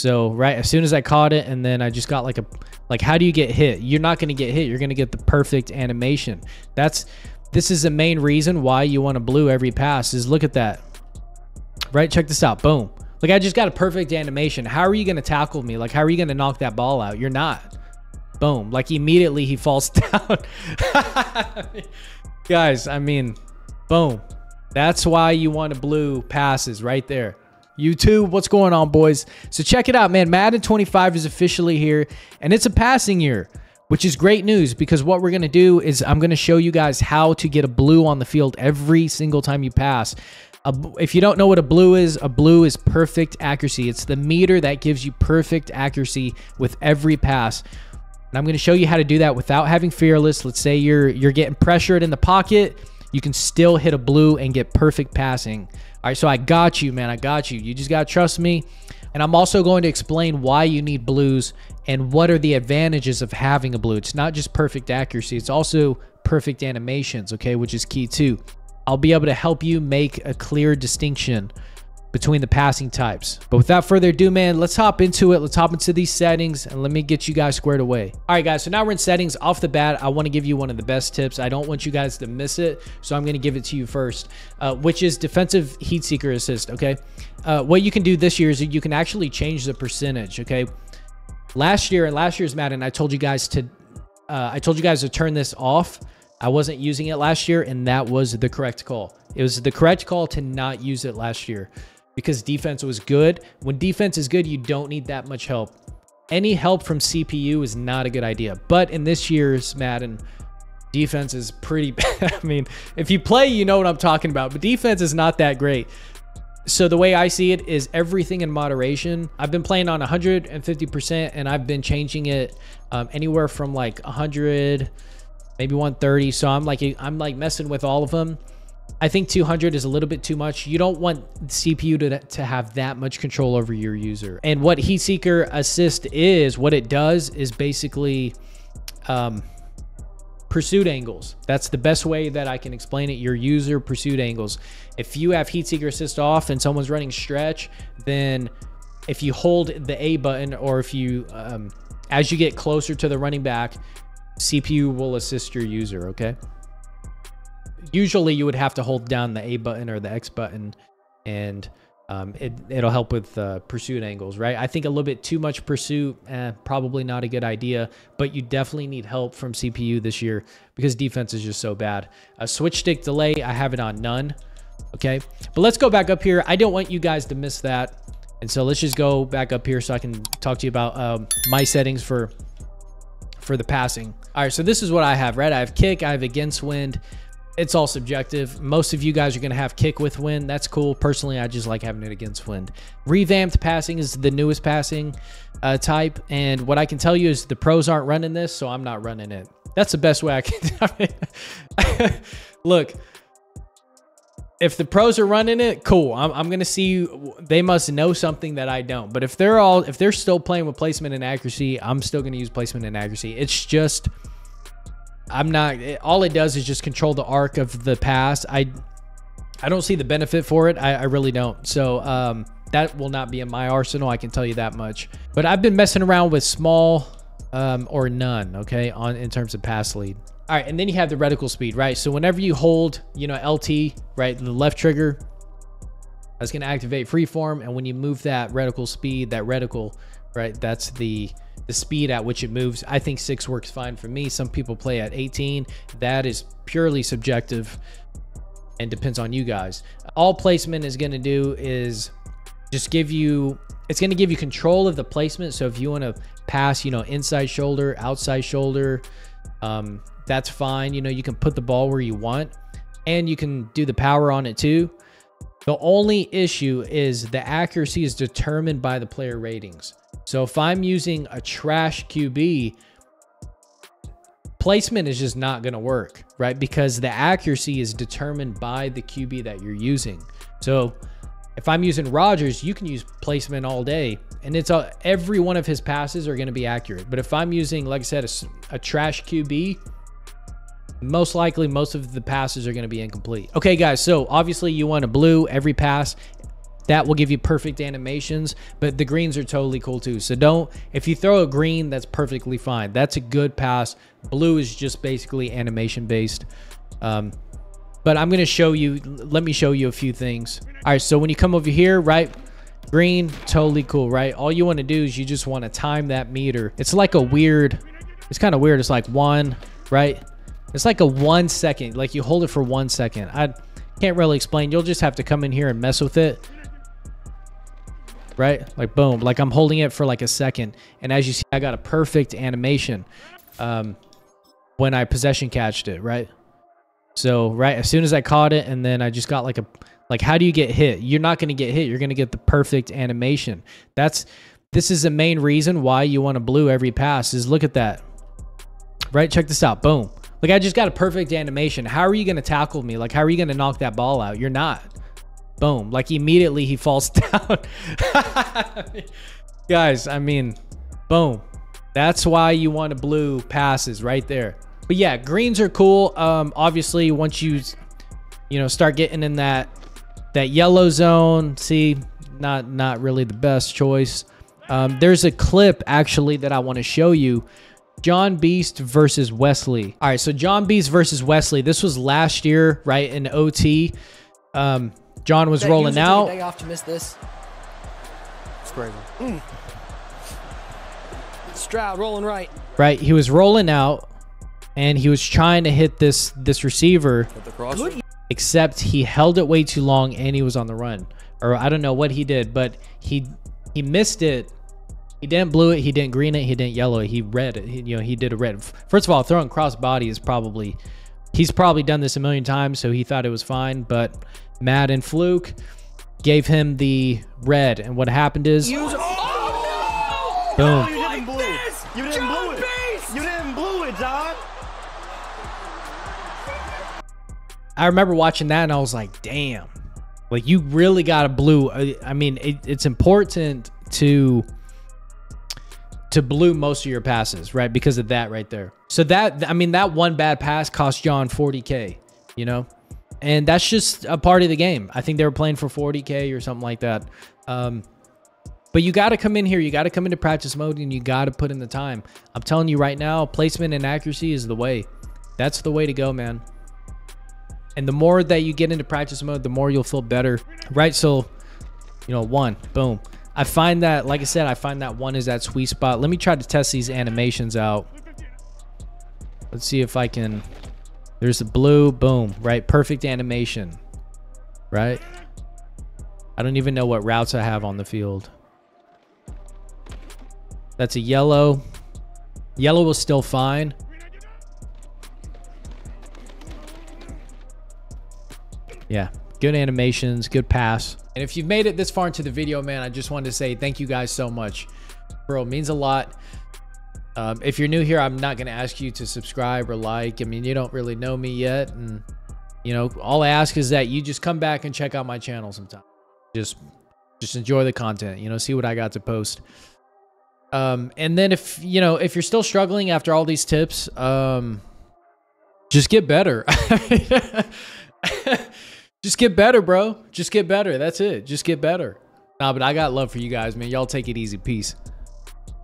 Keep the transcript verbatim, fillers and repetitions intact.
So right as soon as I caught it, and then I just got like a like how do you get hit? You're not going to get hit. You're going to get the perfect animation. That's this is the main reason why you want to blue every pass. Is look at that. Right, check this out. Boom. Like, I just got a perfect animation. How are you going to tackle me? Like, how are you going to knock that ball out? You're not. Boom. Like, immediately he falls down. Guys, I mean, boom. That's why you want to blue passes right there. YouTube, what's going on, boys? So check it out, man. Madden twenty-five is officially here, and it's a passing year, which is great news, because what we're going to do is I'm going to show you guys how to get a blue on the field every single time you pass. A, if you don't know what a blue is, a blue is perfect accuracy. It's the meter that gives you perfect accuracy with every pass. And I'm going to show you how to do that without having fearless. Let's say you're you're getting pressured in the pocket. You can still hit a blue and get perfect passing. All right, so I got you, man. I got you. You just got to trust me. And I'm also going to explain why you need blues and what are the advantages of having a blue. It's not just perfect accuracy. It's also perfect animations, okay, which is key too. I'll be able to help you make a clear distinction between the passing types. But without further ado, man, let's hop into it. Let's hop into these settings and let me get you guys squared away. All right, guys, so now we're in settings. Off the bat, I want to give you one of the best tips. I don't want you guys to miss it, so I'm going to give it to you first, uh, which is defensive heat seeker assist, okay? Uh, what you can do this year is you can actually change the percentage, okay? Last year, in last year's Madden, I told you guys to, uh, I told you guys to turn this off. I wasn't using it last year, and that was the correct call. It was the correct call to not use it last year, because defense was good. When defense is good, you don't need that much help. Any help from C P U is not a good idea. But in this year's Madden, defense is pretty bad. I mean, if you play, you know what I'm talking about, but defense is not that great. So the way I see it is everything in moderation. I've been playing on one hundred fifty percent, and I've been changing it um, anywhere from like one hundred, maybe one thirty. So I'm like, I'm like messing with all of them. I think two hundred is a little bit too much. You don't want C P U to, to have that much control over your user. And what Heat Seeker Assist is, what it does is basically um, pursuit angles. That's the best way that I can explain it, your user pursuit angles. If you have Heat Seeker Assist off and someone's running stretch, then if you hold the A button, or if you, um, as you get closer to the running back, C P U will assist your user, okay? Usually you would have to hold down the A button or the X button, and um, it, it'll help with uh, pursuit angles, right? I think a little bit too much pursuit, eh, probably not a good idea, but you definitely need help from C P U this year because defense is just so bad. A switch stick delay, I have it on none, okay? But let's go back up here. I don't want you guys to miss that. And so let's just go back up here so I can talk to you about um, my settings for, for the passing. All right, so this is what I have, right? I have kick, I have against wind. It's all subjective. Most of you guys are going to have kick with wind. That's cool. Personally, I just like having it against wind. Revamped passing is the newest passing uh, type. And what I can tell you is the pros aren't running this, so I'm not running it. That's the best way I can. I mean, look, if the pros are running it, cool. I'm, I'm going to see you. They must know something that I don't. But if they're all, if they're still playing with placement and accuracy, I'm still going to use placement and accuracy. It's just, I'm not, it, all it does is just control the arc of the pass. I I don't see the benefit for it. I, I really don't. So um, that will not be in my arsenal. I can tell you that much. But I've been messing around with small um, or none, okay, on in terms of pass lead. All right, and then you have the reticle speed, right? So whenever you hold, you know, L T, right, the left trigger, that's going to activate freeform. And when you move that reticle speed, that reticle, right, that's the... the speed at which it moves. I think six works fine for me. Some people play at eighteen. That is purely subjective and depends on you guys. All placement is going to do is just give you, it's going to give you control of the placement. So if you want to pass, you know, inside shoulder, outside shoulder, um, that's fine. You know, you can put the ball where you want, and you can do the power on it too. The only issue is the accuracy is determined by the player ratings. So if I'm using a trash Q B, placement is just not going to work, right? Because the accuracy is determined by the Q B that you're using. So if I'm using Rodgers, you can use placement all day, and it's all, every one of his passes are going to be accurate. But if I'm using, like I said, a, a trash Q B, most likely most of the passes are going to be incomplete. Okay, guys, so obviously you want to blue every pass. that will give you perfect animations, but the greens are totally cool too. So don't, if you throw a green, that's perfectly fine. That's a good pass. Blue is just basically animation based. Um, but I'm gonna show you, let me show you a few things. All right, so when you come over here, right, green, totally cool, right? All you wanna do is you just wanna time that meter. It's like a weird, it's kind of weird. It's like one, right? It's like a one second, like you hold it for one second. I can't really explain. You'll just have to come in here and mess with it, right? Like boom, like I'm holding it for like a second. And as you see, I got a perfect animation um, when I possession catched it, right? So, right, as soon as I caught it, and then I just got like a, like, how do you get hit? You're not going to get hit. You're going to get the perfect animation. That's, this is the main reason why you want to blue every pass is look at that, right? Check this out. Boom. Like, I just got a perfect animation. How are you going to tackle me? Like, how are you going to knock that ball out? You're not. Boom. Like, immediately he falls down. Guys, I mean, boom. That's why you want to blue passes right there. But yeah, greens are cool. Um, obviously, once you, you know, start getting in that that yellow zone, see, not not really the best choice. Um, there's a clip actually that I want to show you. John Beast versus Wesley. All right, so John Beast versus Wesley. This was last year, right, in O T. Um, John was that rolling out. Day off to miss this. It's crazy. Mm. Stroud rolling right. Right, he was rolling out. And he was trying to hit this this receiver, except he held it way too long and he was on the run. Or I don't know what he did, but he he missed it. He didn't blue it. He didn't green it. He didn't yellow it. He red it. He, you know, he did a red. First of all, throwing crossbody is probably, he's probably done this a million times, so he thought it was fine. But Madden fluke gave him the red, and what happened is, Use oh, no! boom. No, you didn't blue. You didn't John blue it. Beast! You didn't blue it, John. I remember watching that and I was like, damn, like you really got a blue. I mean, it, it's important to, to blue most of your passes, right? Because of that right there. So that, I mean, that one bad pass cost John forty K, you know, and that's just a part of the game. I think they were playing for forty K or something like that. Um, But you got to come in here. You got to come into practice mode and you got to put in the time. I'm telling you right now, placement and accuracy is the way. That's the way to go, man. And the more that you get into practice mode, the more you'll feel better, right? So, you know, one, boom. I find that, like I said, I find that one is that sweet spot. Let me try to test these animations out. Let's see if I can. There's the blue, boom, right? Perfect animation, right? I don't even know what routes I have on the field. That's a yellow. Yellow was still fine. Yeah, good animations, good pass. And if you've made it this far into the video, man, I just wanted to say thank you guys so much. Bro, it means a lot. Um, if you're new here, I'm not gonna ask you to subscribe or like. I mean, you don't really know me yet. And you know, all I ask is that you just come back and check out my channel sometime. Just, just enjoy the content, you know, see what I got to post. Um, and then if, you know, if you're still struggling after all these tips, um, just get better. Just get better, bro. Just get better. That's it. Just get better. Nah, but I got love for you guys, man. Y'all take it easy. Peace.